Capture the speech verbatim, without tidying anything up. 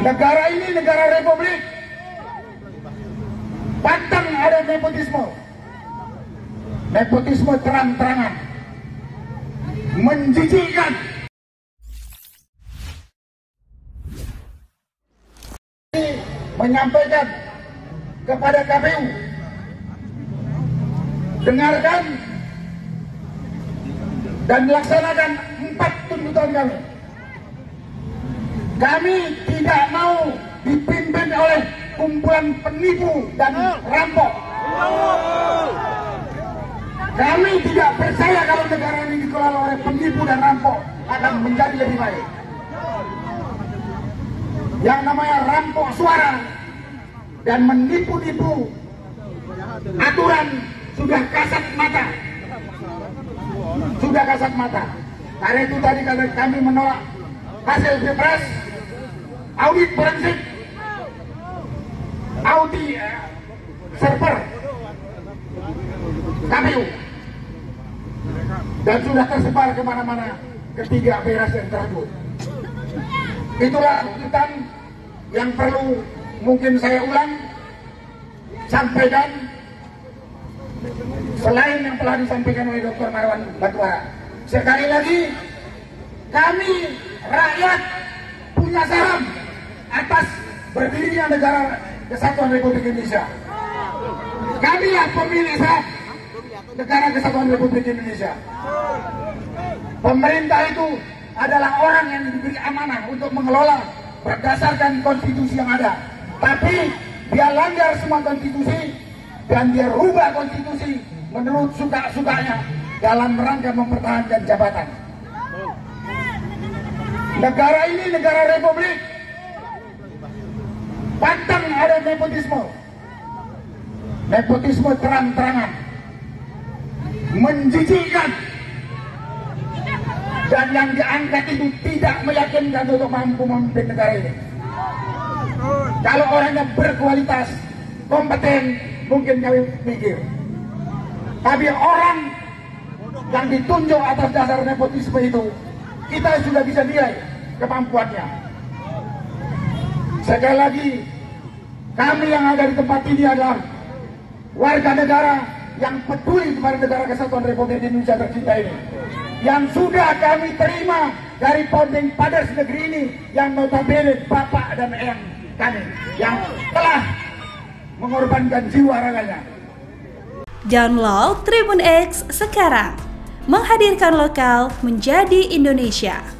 Negara ini negara republik, pantang ada nepotisme. Nepotisme terang-terangan, menjijikkan. Menyampaikan kepada K P U, dengarkan dan laksanakan empat tuntutan kami. Kami tidak mau dipimpin oleh kumpulan penipu dan rampok. Kami tidak percaya kalau negara ini dikelola oleh penipu dan rampok akan menjadi lebih baik. Yang namanya rampok suara dan menipu-nipu aturan sudah kasat mata. Sudah kasat mata. Karena itu tadi kami menolak hasil Pilpres, audit forensik, audit server K P U, dan sudah tersebar kemana-mana ketiga beras yang tersebut. Itulah tuntutan yang perlu mungkin saya ulang sampaikan selain yang telah disampaikan oleh Doktor Marwan Batwa. Sekali lagi, kami rakyat punya saham atas berdirinya negara kesatuan Republik Indonesia. Kamilah pemilik saham negara kesatuan Republik Indonesia. Pemerintah itu adalah orang yang diberi amanah untuk mengelola berdasarkan konstitusi yang ada. Tapi dia langgar semua konstitusi dan dia rubah konstitusi menurut suka-sukanya dalam rangka mempertahankan jabatan. Negara ini negara republik, pantang ada nepotisme. Nepotisme terang-terangan, menjijikkan. Dan yang diangkat itu tidak meyakinkan untuk mampu memimpin negara ini. Kalau orangnya berkualitas, kompeten, mungkin kami mikir. Tapi orang yang ditunjuk atas dasar nepotisme itu, kita sudah bisa nilai kemampuannya. Sekali lagi, kami yang ada di tempat ini adalah warga negara yang peduli kepada negara kesatuan Republik Indonesia tercinta ini. Yang sudah kami terima dari founding fathers negeri ini, yang notabene bapak dan eyang kami, yang telah mengorbankan jiwa raganya. John Low, Tribune X sekarang menghadirkan lokal menjadi Indonesia.